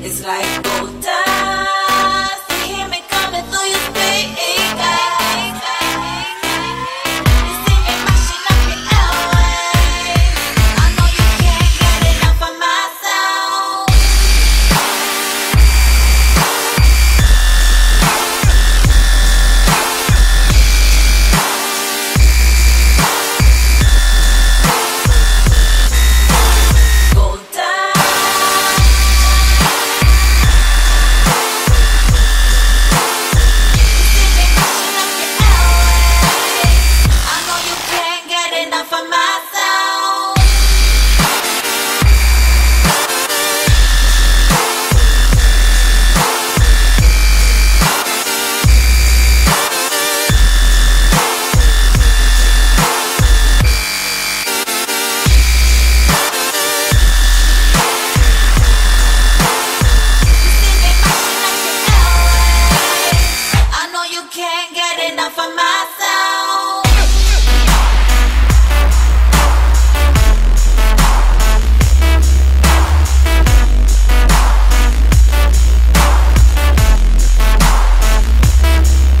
It's like gold dust, they hear me coming through your speakers. You see me marching up your airways. I know you can't get enough of my sound. Can't get enough of my sound.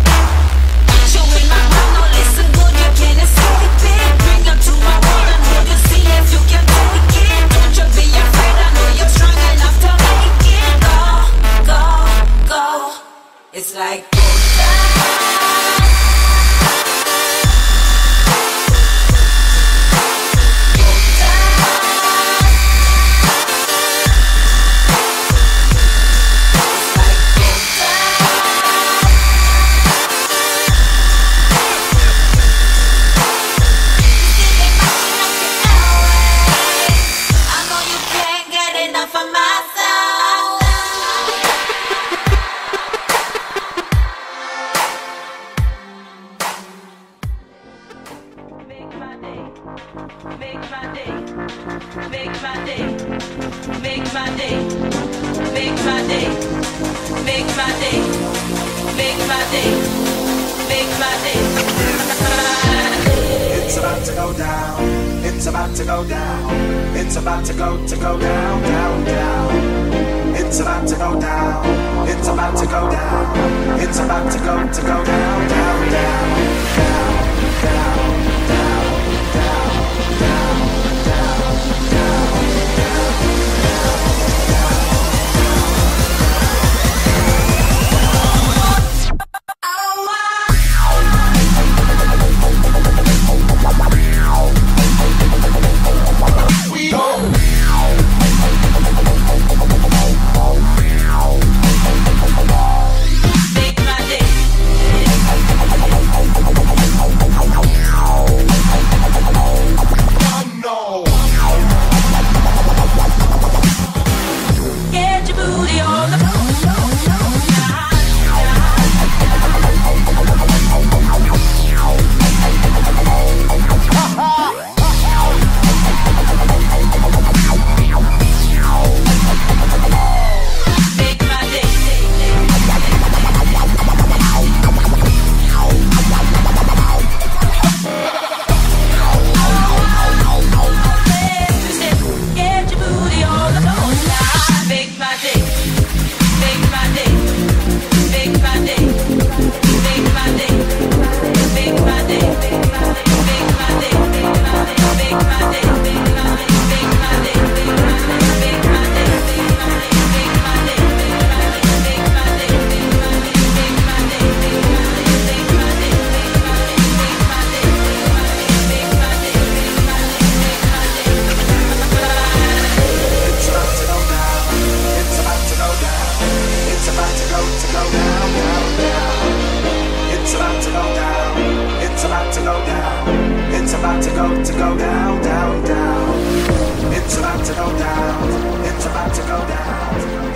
It's like make my day. It's about to go down. It's about to go down. It's about to go down, down, down. It's about to go down. It's about to go down. It's about to go down, down, down, down, down.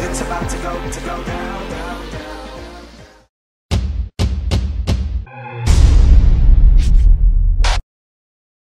It's about to go down.